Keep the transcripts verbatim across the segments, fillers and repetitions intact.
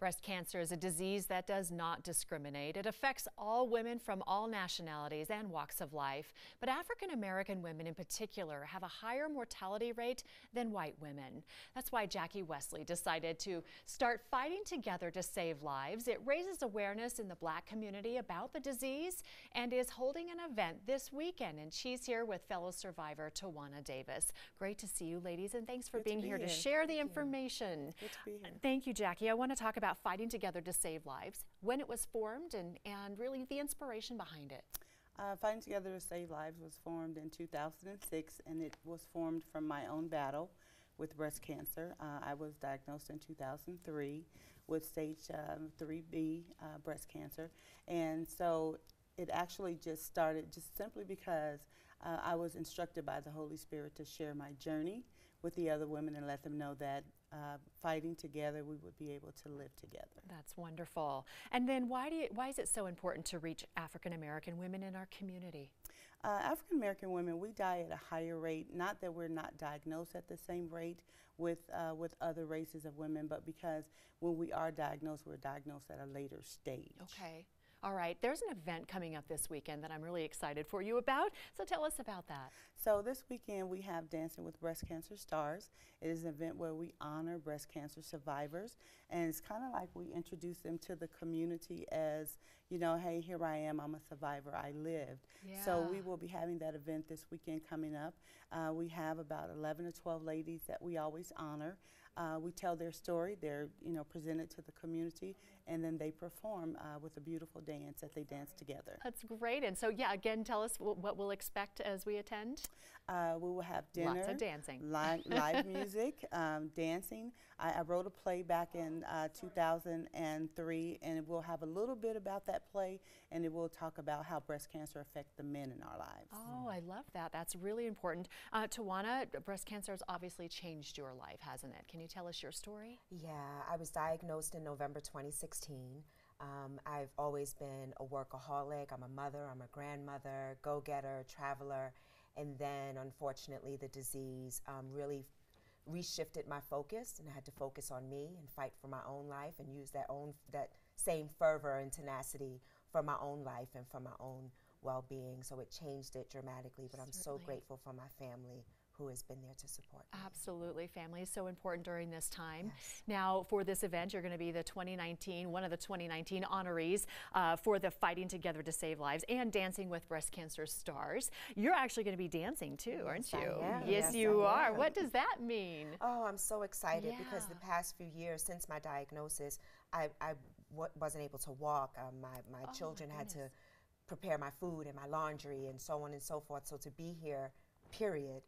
Breast cancer is a disease that does not discriminate. It affects all women from all nationalities and walks of life, but African American women in particular have a higher mortality rate than white women. That's why Jackie Wesley decided to start Fighting Together to Save Lives. It raises awareness in the Black community about the disease and is holding an event this weekend, and she's here with fellow survivor Tawana Davis. Great to see you, ladies, and thanks for being here to share the information. Good to be here. Thank you, Jackie. I want to talk about Fighting Together to Save Lives, when it was formed, and, and really the inspiration behind it. Uh, Fighting Together to Save Lives was formed in two thousand six, and it was formed from my own battle with breast cancer. Uh, I was diagnosed in two thousand three with stage um, three B uh, breast cancer, and so it actually just started just simply because uh, I was instructed by the Holy Spirit to share my journey with the other women and let them know that uh, fighting together, we would be able to live together. That's wonderful. And then why do you, why is it so important to reach African American women in our community? Uh, African American women, we die at a higher rate, not that we're not diagnosed at the same rate with, uh, with other races of women, but because when we are diagnosed, we're diagnosed at a later stage. Okay. All right, there's an event coming up this weekend that I'm really excited for you about, so tell us about that. So this weekend we have Dancing with Breast Cancer Stars. It is an event where we honor breast cancer survivors, and it's kind of like we introduce them to the community as, you know, hey, here I am, I'm a survivor, I lived. Yeah. So we will be having that event this weekend coming up. Uh, we have about eleven or twelve ladies that we always honor. Uh, we tell their story, they're, you know, presented to the community, and then they perform uh, with a beautiful dance that they dance together. That's great. And so, yeah, again, tell us what we'll expect as we attend. Uh, we will have dinner. Lots of dancing. Live, live music, um, dancing. I, I wrote a play back in uh, two thousand three, and we'll have a little bit about that play, and it will talk about how breast cancer affects the men in our lives. Oh, mm. I love that. That's really important. Uh, Tawana, breast cancer has obviously changed your life, hasn't it? Can you tell us your story? Yeah, I was diagnosed in November twenty sixteen. Um, I've always been a workaholic. I'm a mother, I'm a grandmother, go-getter, traveler. And then, unfortunately, the disease um, really reshifted my focus, and I had to focus on me and fight for my own life and use that, own, that same fervor and tenacity for my own life and for my own well-being. So it changed it dramatically, but I'm Certainly. so grateful for my family who has been there to support me. Absolutely, family is so important during this time. Yes. Now, for this event, you're going to be the twenty nineteen, one of the twenty nineteen honorees uh, for the Fighting Together to Save Lives and Dancing with Breast Cancer Stars. You're actually going to be dancing too, yes, aren't you? Yes, yes, you I are. Am. What does that mean? Oh, I'm so excited yeah. because the past few years since my diagnosis, I, I w wasn't able to walk. Um, my my oh, children my had to prepare my food and my laundry and so on and so forth. So to be here, period.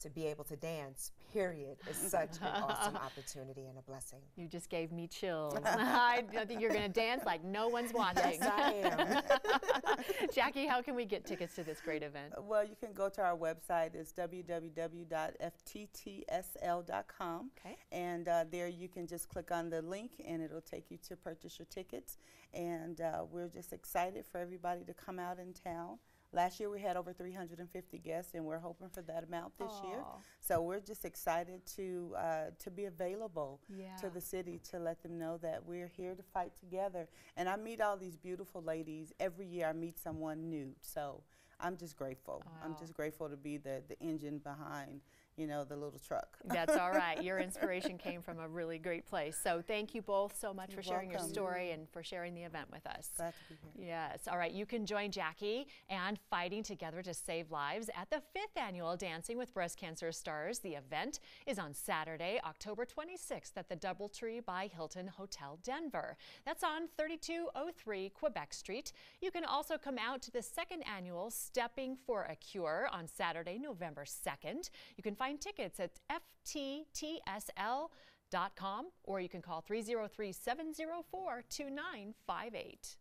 To be able to dance, period, is such an awesome opportunity and a blessing. You just gave me chills. I think you're going to dance like no one's watching. Yes, I am. Jackie, how can we get tickets to this great event? Well, you can go to our website. It's w w w dot F T T S L dot com. Okay. And uh, there you can just click on the link, and it'll take you to purchase your tickets. And uh, we're just excited for everybody to come out in town. Last year we had over three hundred fifty guests, and we're hoping for that amount this Aww. year. So we're just excited to uh, to be available yeah. to the city to let them know that we're here to fight together. And I meet all these beautiful ladies. Every year I meet someone new. So I'm just grateful. Wow. I'm just grateful to be the, the engine behind, you know, the little truck. That's all right. Your inspiration came from a really great place. So thank you both so much You're for sharing welcome. your story and for sharing the event with us. Glad to be here. Yes. All right. You can join Jackie and Fighting Together to Save Lives at the fifth annual Dancing with Breast Cancer Stars. The event is on Saturday, October twenty-sixth at the Doubletree by Hilton Hotel Denver. That's on thirty-two oh three Quebec Street. You can also come out to the second annual Stepping for a Cure on Saturday, November second. You can find Find tickets at F T T S L dot com, or you can call three oh three, seven oh four, two nine five eight.